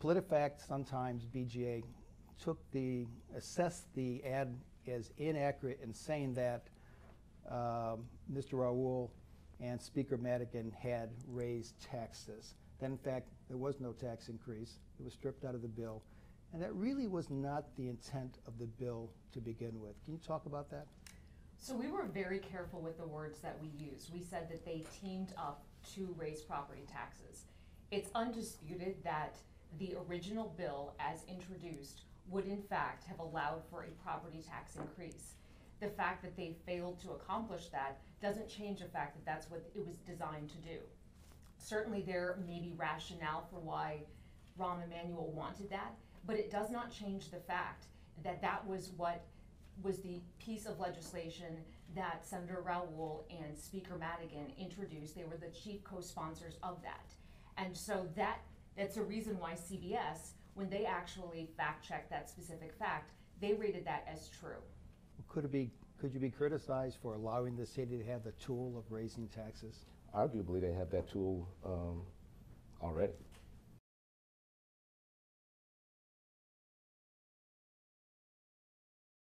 PolitiFact, sometimes BGA, assessed the ad as inaccurate in saying that Mr. Raoul and Speaker Madigan had raised taxes. That in fact there was no tax increase. It was stripped out of the bill, and that really was not the intent of the bill to begin with. Can you talk about that? So we were very careful with the words that we used. We said that they teamed up to raise property taxes. It's undisputed that the original bill, as introduced, would in fact have allowed for a property tax increase. The fact that they failed to accomplish that doesn't change the fact that that's what it was designed to do. Certainly there may be rationale for why Rahm Emanuel wanted that, but it does not change the fact that that was what was the piece of legislation that Senator Raoul and Speaker Madigan introduced. They were the chief co-sponsors of that. And so that's a reason why CBS, when they actually fact-checked that specific fact, they rated that as true. Could you be criticized for allowing the city to have the tool of raising taxes? Arguably, they have that tool already.